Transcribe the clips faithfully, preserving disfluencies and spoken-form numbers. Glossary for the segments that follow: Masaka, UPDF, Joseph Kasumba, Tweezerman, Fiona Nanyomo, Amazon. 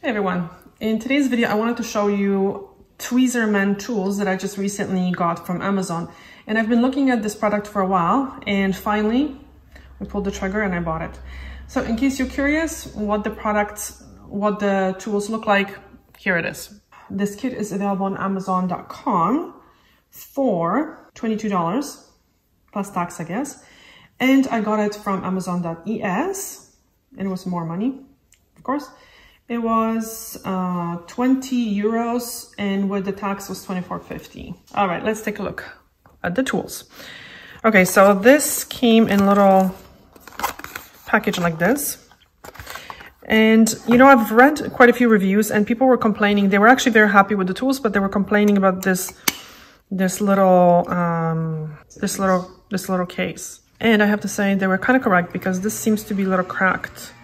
Hey everyone, in today's video I wanted to show you Tweezerman tools that I just recently got from Amazon, and I've been looking at this product for a while, and finally we pulled the trigger and I bought it. So in case you're curious what the products, what the tools look like, here it is. This kit is available on amazon dot com for twenty-two dollars plus tax, I guess, and I got it from amazon dot e s, and it was more money, of course. It was uh, twenty euros, and with the tax was twenty-four fifty. All right, let's take a look at the tools. Okay, so this came in a little package like this. And, you know, I've read quite a few reviews and people were complaining. They were actually very happy with the tools, but they were complaining about this this little, um, this little, this little case. And I have to say they were kind of correct, because this seems to be a little cracked.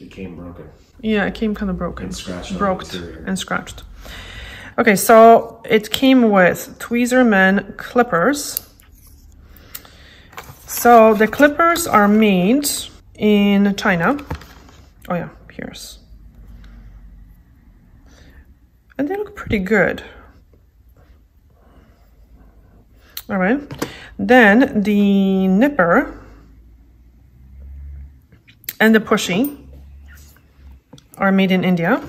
It came broken. Yeah, it came kind of broken. And scratched. Broked and scratched. Okay, so it came with Tweezerman clippers. So the clippers are made in China. Oh yeah, here's. And they look pretty good. All right. Then the nipper and the pushy are made in India,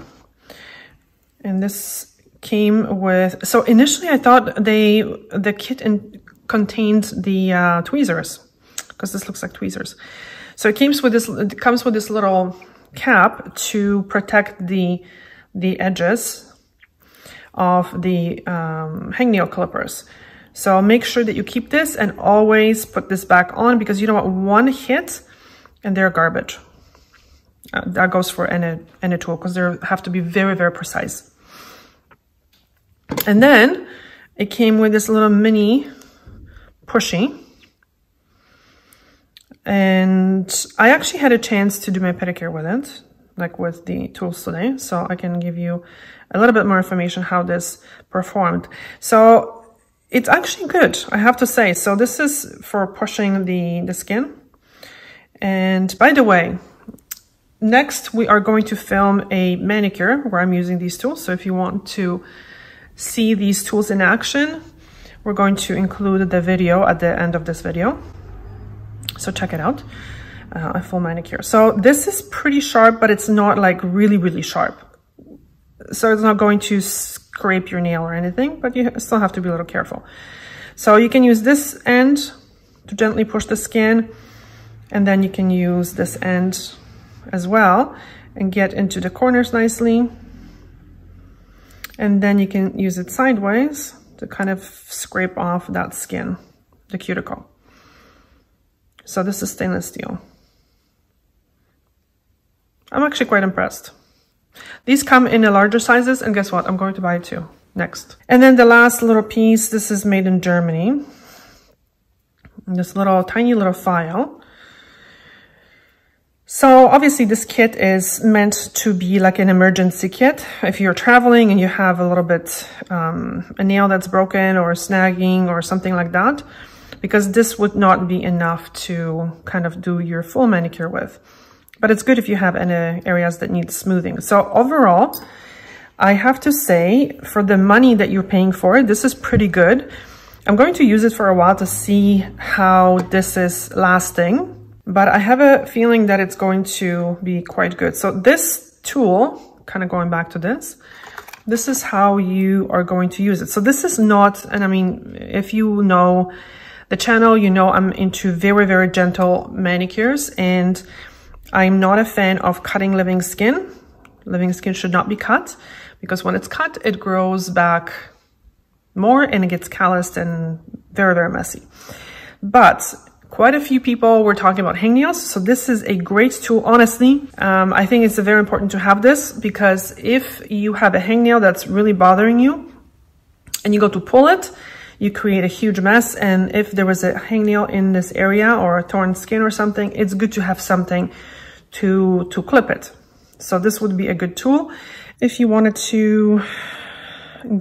and this came with, so initially I thought they the kit in, contained the uh, tweezers, because this looks like tweezers. So it comes with this it comes with this little cap to protect the the edges of the um, hangnail clippers. So make sure that you keep this and always put this back on, because you don't want one hit and they're garbage. Uh, that goes for any, any tool, because they have to be very, very precise. And then it came with this little mini pushy. And I actually had a chance to do my pedicure with it, like with the tools today. So I can give you a little bit more information how this performed. So it's actually good, I have to say. So this is for pushing the, the skin. And by the way, next, we are going to film a manicure where I'm using these tools. So if you want to see these tools in action, we're going to include the video at the end of this video. So check it out, uh, a full manicure. So this is pretty sharp, but it's not like really, really sharp. So it's not going to scrape your nail or anything, but you still have to be a little careful. So you can use this end to gently push the skin, and then you can use this end as well and get into the corners nicely, and then you can use it sideways to kind of scrape off that skin, the cuticle. So this is stainless steel. I'm actually quite impressed. These come in the larger sizes, and guess what, I'm going to buy two next. And then the last little piece, this is made in Germany, this little tiny little file. So obviously this kit is meant to be like an emergency kit. If you're traveling and you have a little bit, um, a nail that's broken or snagging or something like that, because this would not be enough to kind of do your full manicure with. But it's good if you have any areas that need smoothing. So overall, I have to say, for the money that you're paying for it, this is pretty good. I'm going to use it for a while to see how this is lasting, but I have a feeling that it's going to be quite good. So this tool, kind of going back to this, this is how you are going to use it. So this is not, and I mean, if you know the channel, you know I'm into very, very gentle manicures, and I'm not a fan of cutting living skin. Living skin should not be cut, because when it's cut, it grows back more and it gets calloused and very, very messy. But quite a few people were talking about hangnails, so this is a great tool, honestly. Um, I think it's very important to have this, because if you have a hangnail that's really bothering you and you go to pull it, you create a huge mess, and if there was a hangnail in this area or a torn skin or something, it's good to have something to, to clip it. So this would be a good tool. If you wanted to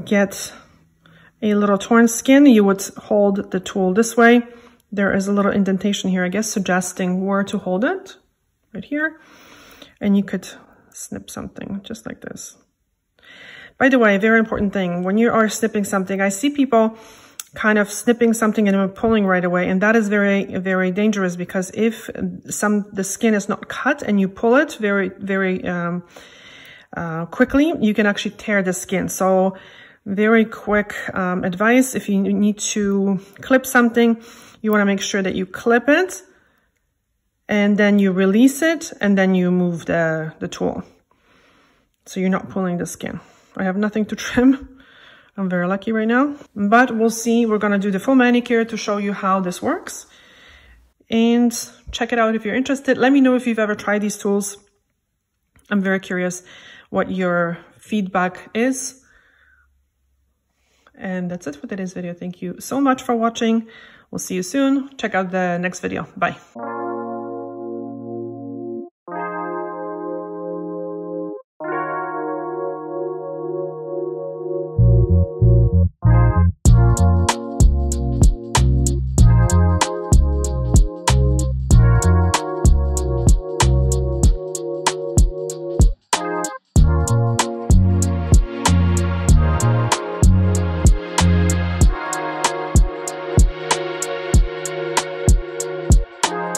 get a little torn skin, you would hold the tool this way. There is a little indentation here, I guess, suggesting where to hold it, right here. And you could snip something just like this. By the way, very important thing, when you are snipping something, I see people kind of snipping something and then pulling right away. And that is very, very dangerous, because if some, the skin is not cut and you pull it very, very um, uh, quickly, you can actually tear the skin. So very quick um, advice, if you need to clip something, you want to make sure that you clip it and then you release it and then you move the, the tool. So you're not pulling the skin. I have nothing to trim. I'm very lucky right now, but we'll see. We're going to do the full manicure to show you how this works, and check it out if you're interested. Let me know if you've ever tried these tools. I'm very curious what your feedback is. And that's it for today's video. Thank you so much for watching. We'll see you soon. Check out the next video. Bye.